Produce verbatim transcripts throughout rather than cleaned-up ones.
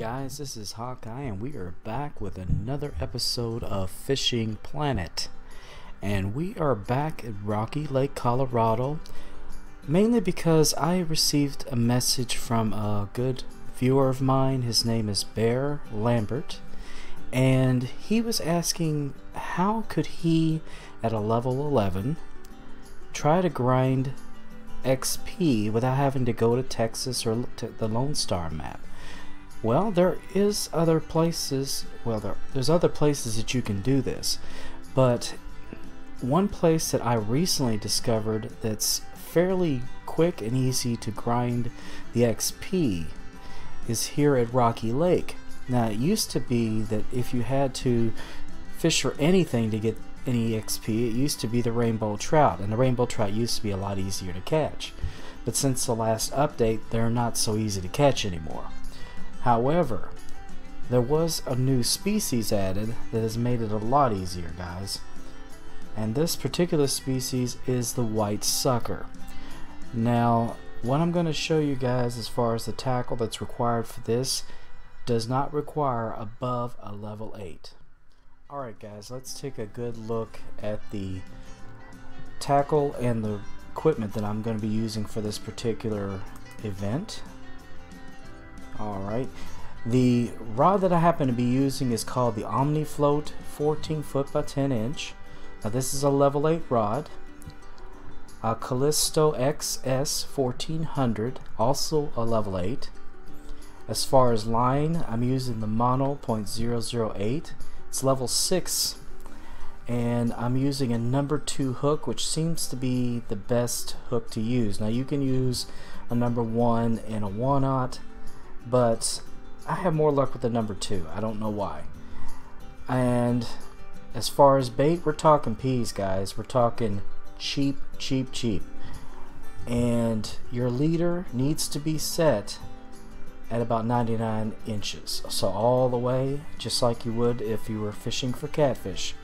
guys, this is Hawkeye and we are back with another episode of Fishing Planet, and we are back at Rocky Lake, Colorado, mainly because I received a message from a good viewer of mine. His name is Bear Lambert, and he was asking how could he at a level eleven try to grind X P without having to go to Texas or to the Lone Star map. Well, there is other places, well there, there's other places that you can do this, but one place that I recently discovered that's fairly quick and easy to grind the X P is here at Rocky Lake. Now, it used to be that if you had to fish for anything to get any X P, it used to be the rainbow trout, and the rainbow trout used to be a lot easier to catch, but since the last update they're not so easy to catch anymore. However, there was a new species added that has made it a lot easier, guys, and this particular species is the White Sucker. Now, what I'm going to show you guys as far as the tackle that's required for this does not require above a level eight. Alright guys, let's take a good look at the tackle and the equipment that I'm going to be using for this particular event. Alright, the rod that I happen to be using is called the Omni Float fourteen foot by ten inch. Now this is a level eight rod. A Callisto X S fourteen hundred, also a level eight. As far as line, I'm using the Mono point zero zero eight. It's level six, and I'm using a number two hook, which seems to be the best hook to use. Now you can use a number one and a one aught, but I have more luck with the number two. I don't know why. And as far as bait, we're talking peas, guys. We're talking cheap, cheap, cheap. And your leader needs to be set at about ninety-nine inches, so all the way, just like you would if you were fishing for catfish.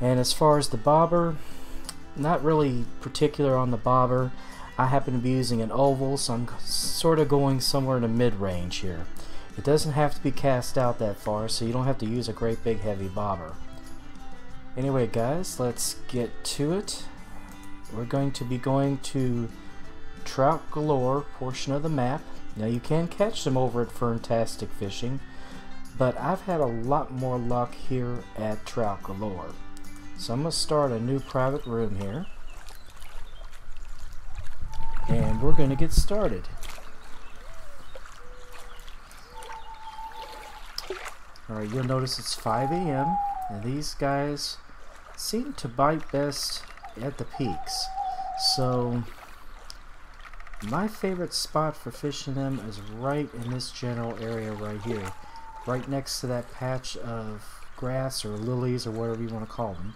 And as far as the bobber, not really particular on the bobber. I happen to be using an oval, so I'm sort of going somewhere in the mid-range here. It doesn't have to be cast out that far, so you don't have to use a great big heavy bobber. Anyway guys, let's get to it. We're going to be going to Trout Galore portion of the map. Now you can catch them over at Fantastic Fishing, but I've had a lot more luck here at Trout Galore. So I'm going to start a new private room here, and we're going to get started. Alright, you'll notice it's five A M and these guys seem to bite best at the peaks. So my favorite spot for fishing them is right in this general area right here, right next to that patch of grass or lilies or whatever you want to call them.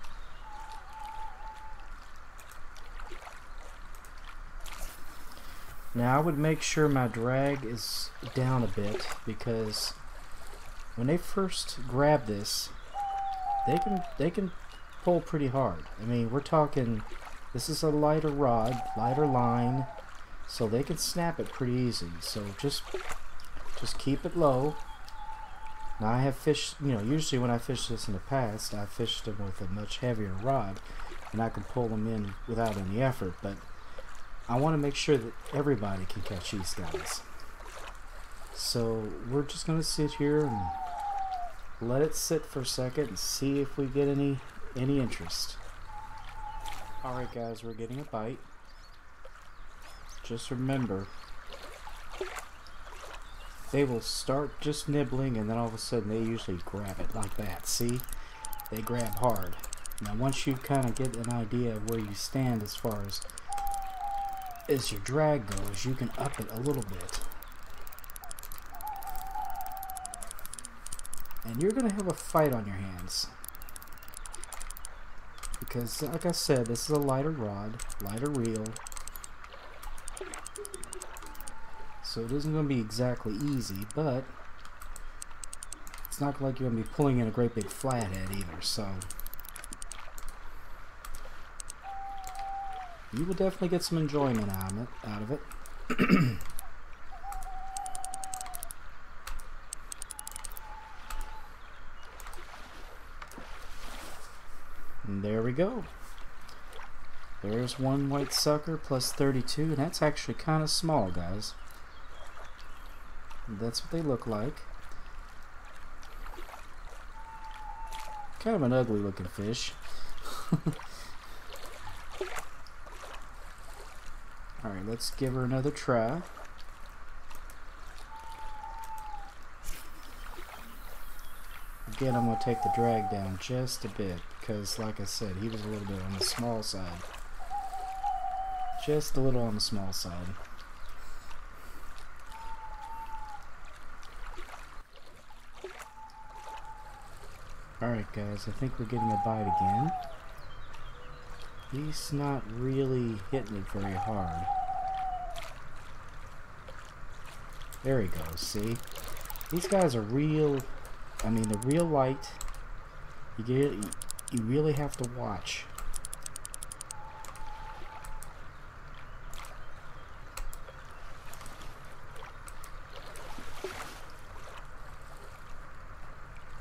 Now I would make sure my drag is down a bit, because when they first grab this, they can they can pull pretty hard. I mean, we're talking, this is a lighter rod, lighter line, so they can snap it pretty easy. So just just keep it low. Now I have fished, you know, usually when I fish this in the past, I fished them with a much heavier rod and I can pull them in without any effort, but I want to make sure that everybody can catch these guys. So we're just going to sit here and let it sit for a second and see if we get any any interest. Alright guys, we're getting a bite. Just remember, they will start just nibbling and then all of a sudden they usually grab it like that. See? They grab hard. Now once you kind of get an idea of where you stand as far as as your drag goes, you can up it a little bit. And you're going to have a fight on your hands. Because like I said, this is a lighter rod, lighter reel. So it isn't going to be exactly easy, but it's not like you're going to be pulling in a great big flathead either, so you will definitely get some enjoyment out of it. And there we go. There's one white sucker plus thirty-two, and that's actually kind of small, guys. That's what they look like. Kind of an ugly looking fish. Alright, let's give her another try. Again, I'm going to take the drag down just a bit because, like I said, he was a little bit on the small side. Just a little on the small side. Alright guys, I think we're getting a bite again. He's not really hitting it very hard. There he goes, see? These guys are real, I mean the real light, you, get, you really have to watch.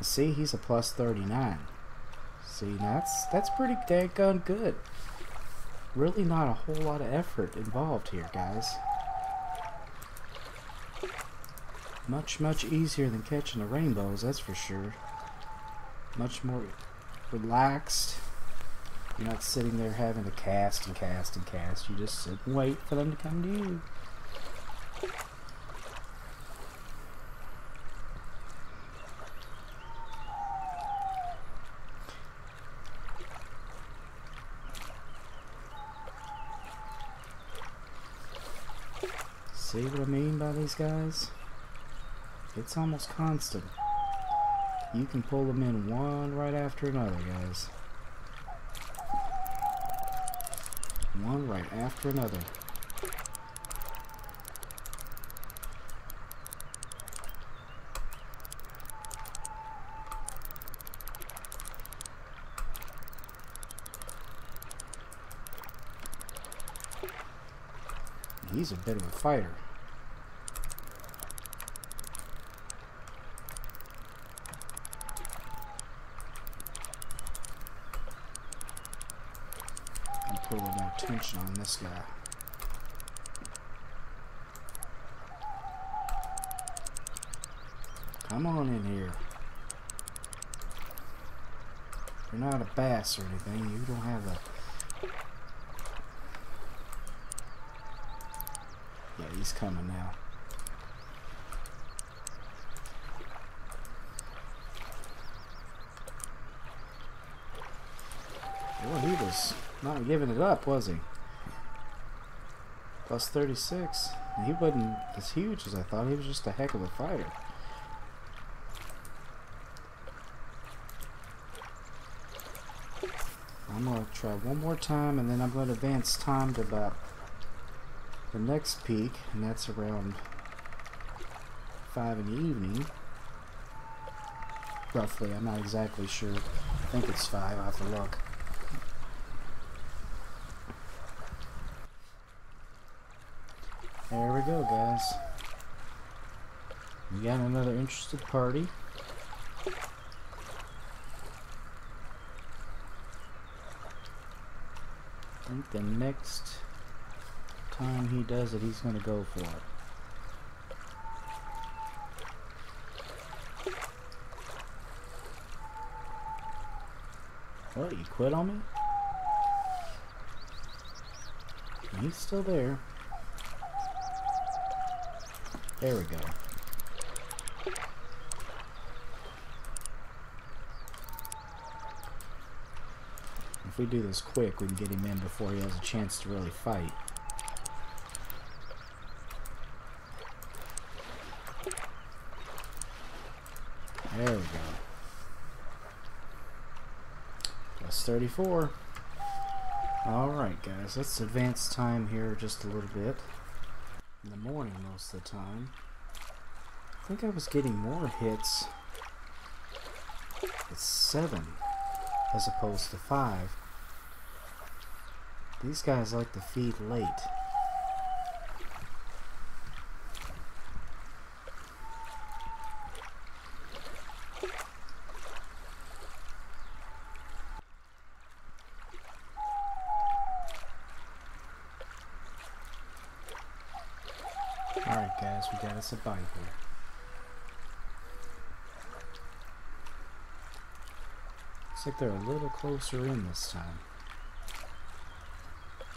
See, he's a plus thirty-nine. See, that's that's pretty daggone good. Really not a whole lot of effort involved here, guys. Much, much easier than catching the rainbows, that's for sure. Much more relaxed. You're not sitting there having to cast and cast and cast. You just sit and wait for them to come to you. See what I mean by these guys? It's almost constant. You can pull them in one right after another, guys. One right after another. He's a bit of a fighter. I'm putting more tension on this guy. Come on in here. You're not a bass or anything. You don't have a... Yeah, he's coming now. Well, he was not giving it up, was he? Plus thirty-six. He wasn't as huge as I thought. He was just a heck of a fighter. I'm going to try one more time, and then I'm going to advance time to about the next peak, and that's around five in the evening. Roughly, I'm not exactly sure. I think it's five, I'll have to look. There we go, guys. We got another interested party. I think the next time he does it, he's going to go for it. What, you quit on me? He's still there. There we go. If we do this quick, we can get him in before he has a chance to really fight. There we go. Plus thirty-four. Alright guys, let's advance time here just a little bit. In the morning most of the time. I think I was getting more hits at seven as opposed to five. These guys like to feed late. Alright guys, we got a survival. Looks like they're a little closer in this time.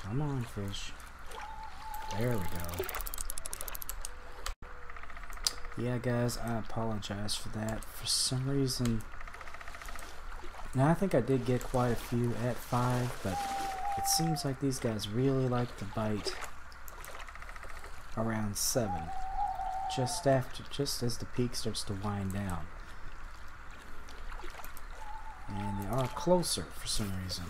Come on, fish. There we go. Yeah guys, I apologize for that. For some reason, now I think I did get quite a few at five, but it seems like these guys really like to bite around seven, just after, just as the peak starts to wind down, and they are closer for some reason.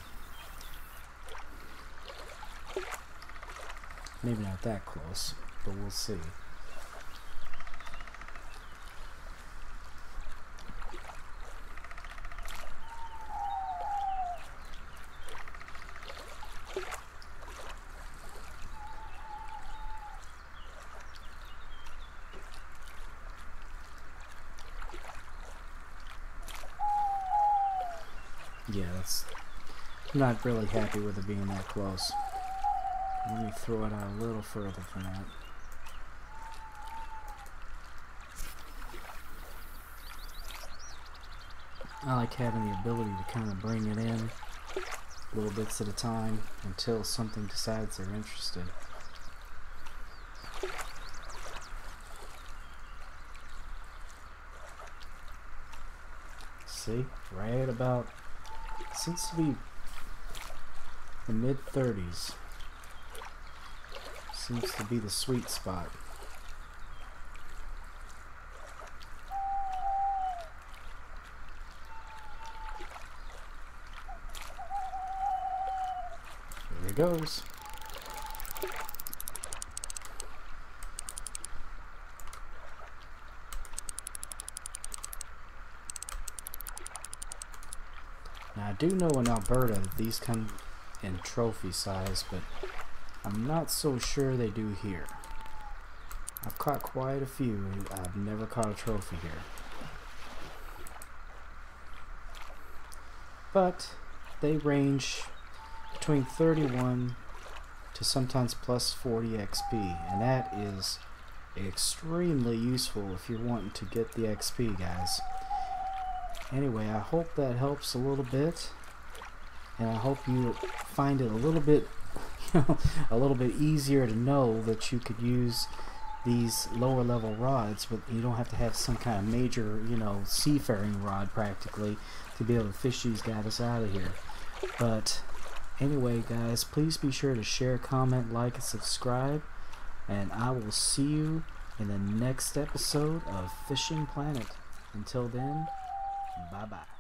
Maybe not that close, but we'll see. Yeah, that's, I'm not really happy with it being that close. Let me throw it out a little further from that. I like having the ability to kind of bring it in little bits at a time until something decides they're interested. See? Right about, it seems to be the mid thirties. Seems to be the sweet spot. There it goes. Now I do know in Alberta that these come in trophy size, but I'm not so sure they do here. I've caught quite a few, and I've never caught a trophy here. But they range between thirty-one to sometimes plus forty X P, and that is extremely useful if you're wanting to get the X P, guys. Anyway, I hope that helps a little bit, and I hope you find it a little bit a little bit easier to know that you could use these lower level rods, but you don't have to have some kind of major, you know, seafaring rod practically to be able to fish these guys out of here. But anyway guys, please be sure to share, comment, like, and subscribe, and I will see you in the next episode of Fishing Planet. Until then, bye bye.